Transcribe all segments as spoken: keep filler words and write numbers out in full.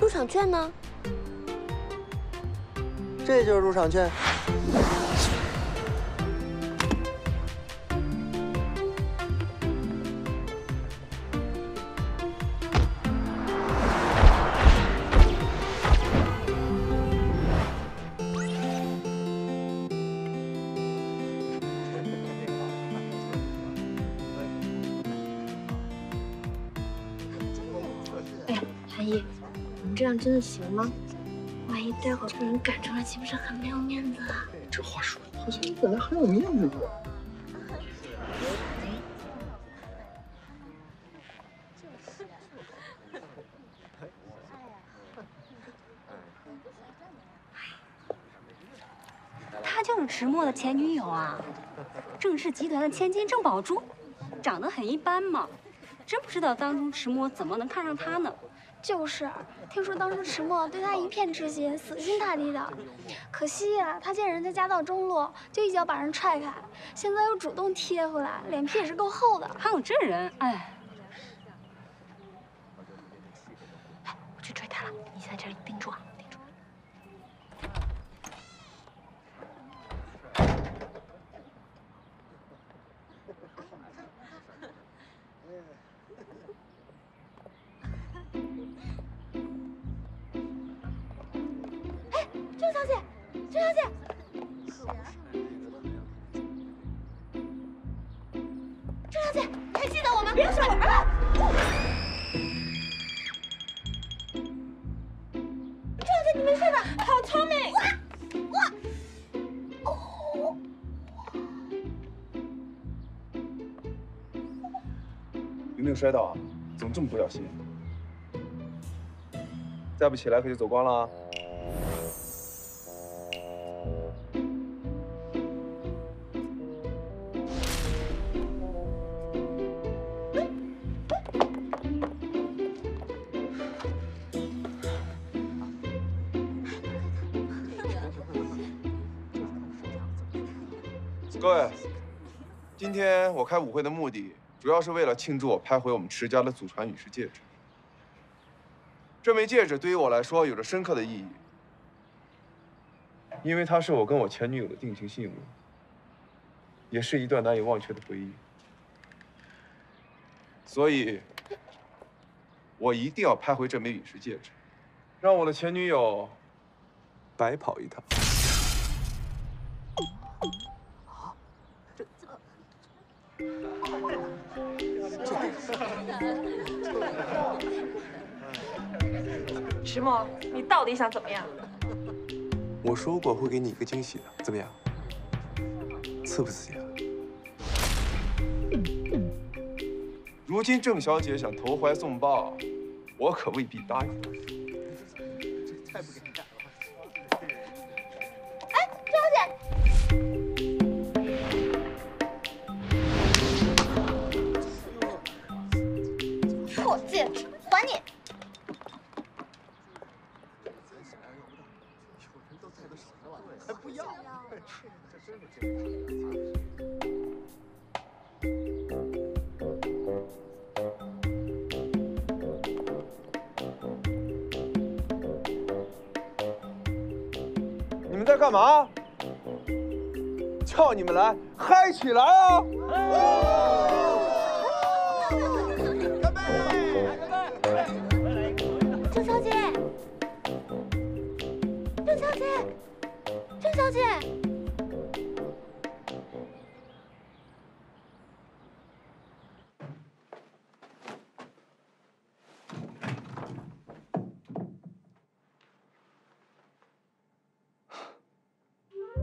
入场券呢？这就是入场券。哎，韩毅。 这样真的行吗？万一待会儿被人赶出来，岂不是很没有面子啊？这话说的好像你本来很有面子的。她就是迟墨的前女友啊，郑氏集团的千金郑宝珠，长得很一般嘛。真不知道当初迟墨怎么能看上她呢。 就是，听说当初迟墨对他一片痴心，死心塌地的。可惜呀、啊，他见人家家道中落，就一脚把人踹开，现在又主动贴回来，脸皮也是够厚的。还有这人，哎！哎，我去追他了，你在这里盯住啊，盯住。有没有摔倒啊？怎么这么不小心？再不起来可就走光了啊！各位，今天我开舞会的目的。 主要是为了庆祝我拍回我们迟家的祖传陨石戒指。这枚戒指对于我来说有着深刻的意义，因为它是我跟我前女友的定情信物，也是一段难以忘却的回忆。所以，我一定要拍回这枚陨石戒指，让我的前女友白跑一趟。 迟墨，你到底想怎么样？我说过会给你一个惊喜的，怎么样？刺不刺激啊？如今郑小姐想投怀送抱，我可未必答应。太不给你干了！哎，郑小姐。 戒指还你！还不要！你们在干嘛？叫你们来，嗨起来啊！哦 小姐，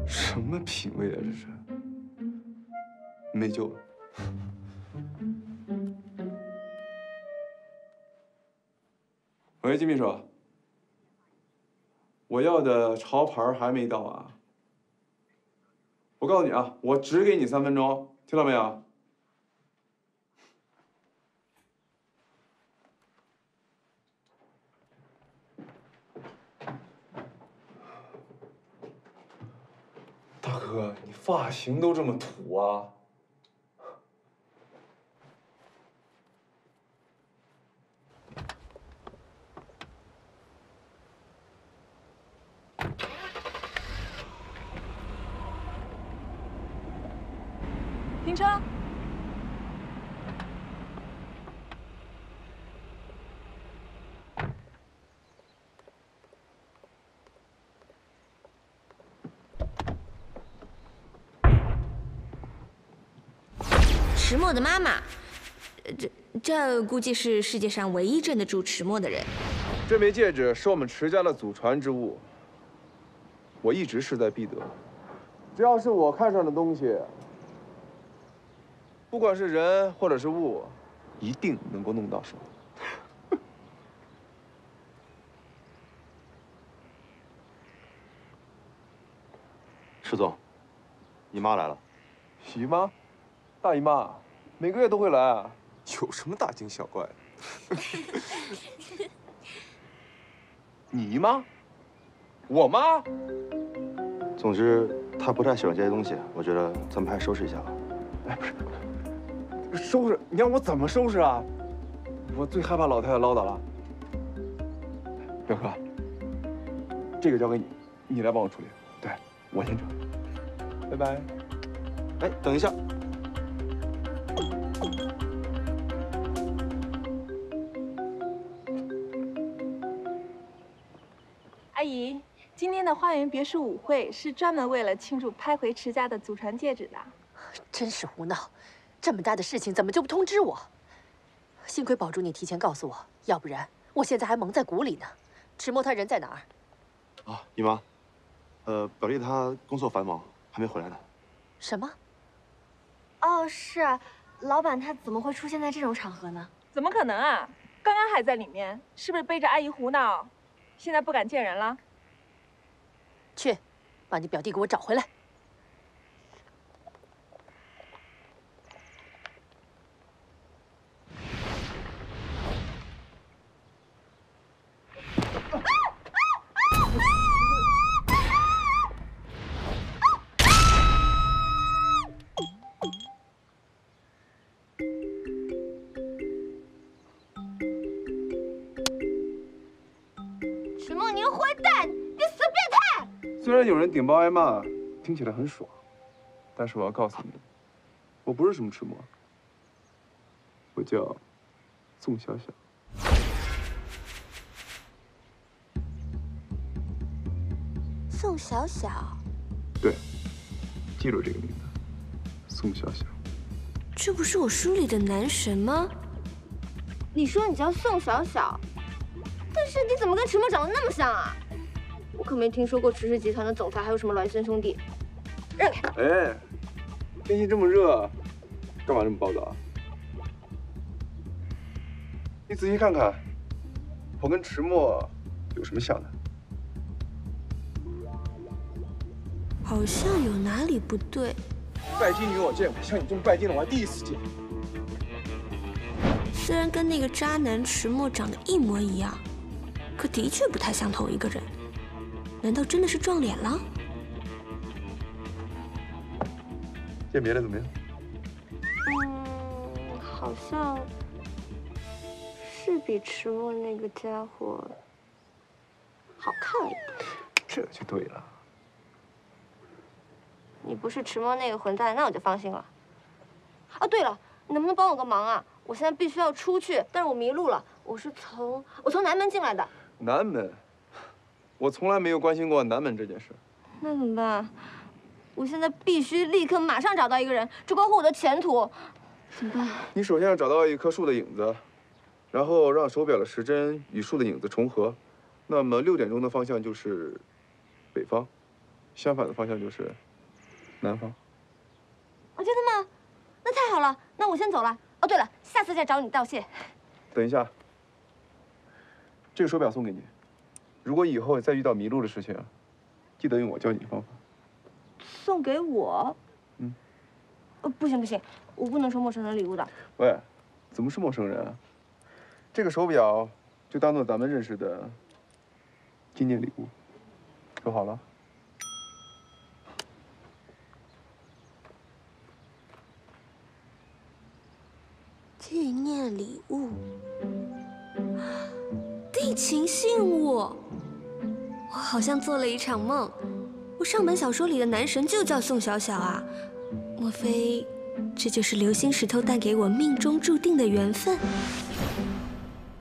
什么品味啊，这是，没救了。喂，金秘书，我要的潮牌还没到啊！我告诉你啊，我只给你三分钟，听到没有？ 哥，你发型都这么土啊！停车！迟墨的妈妈，这这估计是世界上唯一镇得住迟墨的人。这枚戒指是我们迟家的祖传之物，我一直势在必得。只要是我看上的东西，不管是人或者是物，一定能够弄到手。迟总，姨妈来了。姨妈，大姨妈。 每个月都会来啊，有什么大惊小怪的？你姨妈，我妈。总之，她不太喜欢这些东西，我觉得咱们还是收拾一下吧。哎，不是，收拾？你让我怎么收拾啊？我最害怕老太太唠叨了。表哥，这个交给你，你来帮我处理。对，我先撤。拜拜。哎，等一下。 阿姨，今天的花园别墅舞会是专门为了庆祝拍回迟家的祖传戒指的。真是胡闹！这么大的事情怎么就不通知我？幸亏宝珠你提前告诉我，要不然我现在还蒙在鼓里呢。迟墨他人在哪儿？啊，姨妈，呃，表弟他工作繁忙，还没回来呢。什么？哦，是啊，老板他怎么会出现在这种场合呢？怎么可能啊！刚刚还在里面，是不是背着阿姨胡闹？ 现在不敢见人了。去，把你表弟给我找回来。有人顶包挨骂，听起来很爽，但是我要告诉你，我不是什么痴魔，我叫宋小小。宋小小，对，记住这个名字，宋小小。这不是我书里的男神吗？你说你叫宋小小，但是你怎么跟痴魔长得那么像啊？ 我可没听说过迟氏集团的总裁还有什么孪生兄弟，让开！哎，天气这么热，干嘛这么暴躁啊？你仔细看看，我跟迟墨有什么像的？好像有哪里不对。拜金女我见过，像你这么拜金的我还第一次见。虽然跟那个渣男迟墨长得一模一样，可的确不太像同一个人。 难道真的是撞脸了？鉴别的怎么样？嗯，好像是比迟墨那个家伙好看一点。这就对了。你不是迟墨那个混蛋，那我就放心了。哦，对了，能不能帮我个忙啊？我现在必须要出去，但是我迷路了。我是从我从南门进来的。南门。 我从来没有关心过南门这件事，那怎么办？我现在必须立刻马上找到一个人，这关乎我的前途，怎么办？你首先要找到一棵树的影子，然后让手表的时针与树的影子重合，那么六点钟的方向就是北方，相反的方向就是南方。哦，真的吗？那太好了，那我先走了。哦，对了，下次再找你道谢。等一下，这个手表送给你。如果以后再遇到迷路的事情，记得用我教你的方法。送给我？嗯。呃，不行不行，我不能收陌生人礼物的。喂，怎么是陌生人啊？这个手表就当做咱们认识的纪念礼物，收好了。 纪念礼物，定情信物。我好像做了一场梦，我上本小说里的男神就叫宋小小啊。莫非这就是流星石头带给我命中注定的缘分？